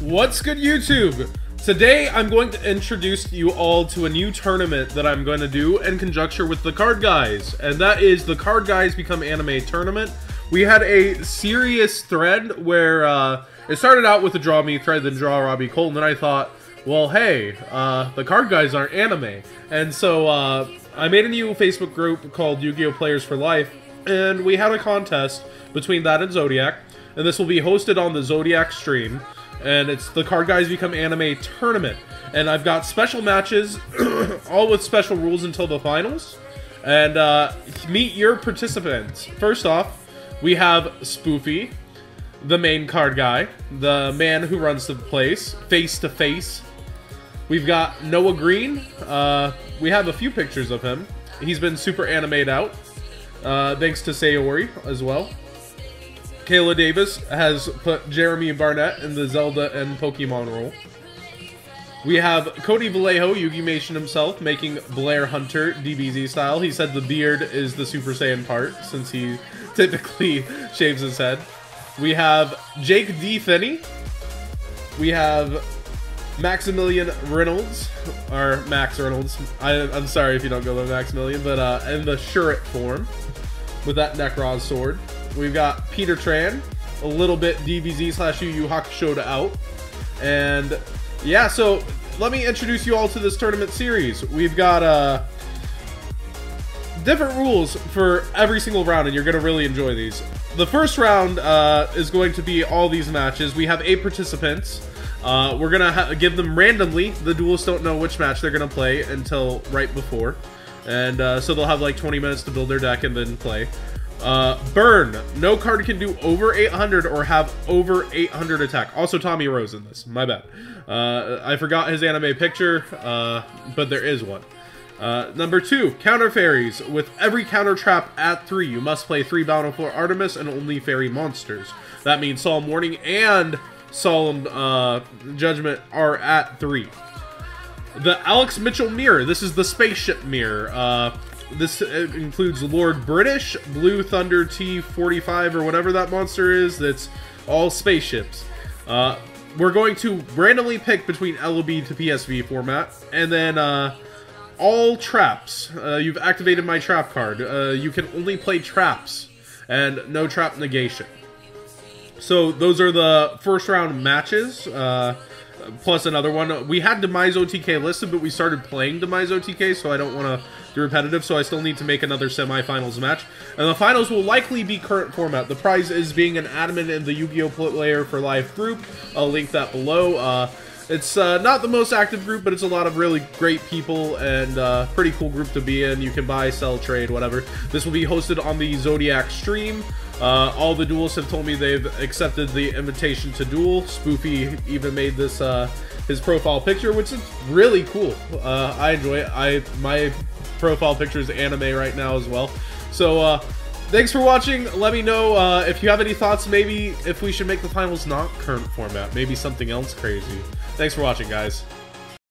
What's good, YouTube? Today I'm going to introduce you all to a new tournament that I'm going to do in conjunction with the Card Guys, and that is the Card Guys Become Anime Tournament. We had a serious thread where it started out with a draw me thread, then draw Robbie Cole, and then I thought, well, hey, the Card Guys aren't anime, and so I made a new Facebook group called Yu-Gi-Oh Players for Life, and we had a contest between that and Zodiac, and this will be hosted on the Zodiac stream, and it's the Card Guys Become Anime Tournament, and I've got special matches, all with special rules until the finals, and meet your participants. First off, we have Spoofy, the main card guy, the man who runs the place, face-to-face. We've got Noah Green, we have a few pictures of him. He's been super animated out, thanks to Sayori as well. Kayla Davis has put Jeremy Barnett in the Zelda and Pokemon role. We have Cody Vallejo, Yugimation himself, making Blair Hunter DBZ style. He said the beard is the Super Saiyan part, since he typically shaves his head. We have Jake D. Finney. We have Maximillian Reynolds, or Max Reynolds. I'm sorry if you don't go by Maximillian, but in the Shurit form, with that Necroz sword. We've got Peter Tran, a little bit DBZ / Yu Yu Hakusho out. And yeah, so let me introduce you all to this tournament series. We've got different rules for every single round, and you're going to really enjoy these. The first round is going to be all these matches. We have 8 participants. We're going to give them randomly. The duelists don't know which match they're going to play until right before. And so they'll have like 20 minutes to build their deck and then play. Burn. No card can do over 800 or have over 800 attack. Also Tommy Rose in this. My bad. I forgot his anime picture, but there is one. Number 2. Counter fairies. With every counter trap at 3, you must play 3 Bountiful Artemis and only fairy monsters. That means Solemn Warning and Solemn Judgment are at 3. The Alex Mitchell mirror. This is the spaceship mirror. This includes Lord British, Blue Thunder T-45, or whatever that monster is. That's all spaceships. We're going to randomly pick between LOB to PSV format. And then all traps. You've activated my trap card. You can only play traps. And no trap negation. So those are the first round matches. Plus another one. We had Demise OTK listed, but we started playing Demise OTK, so I don't want to do repetitive, so I still need to make another semi-finals match. And the finals will likely be current format. The prize is being an admin in the Yu-Gi-Oh! Player for Life group. I'll link that below. It's not the most active group, but it's a lot of really great people and pretty cool group to be in. You can buy, sell, trade, whatever. This will be hosted on the Zodiac stream. All the duelists have told me they've accepted the invitation to duel. Spoofy even made this his profile picture, which is really cool. I enjoy it. My profile picture is anime right now as well. So thanks for watching. Let me know if you have any thoughts. Maybe if we should make the finals not current format. Maybe something else crazy. Thanks for watching, guys.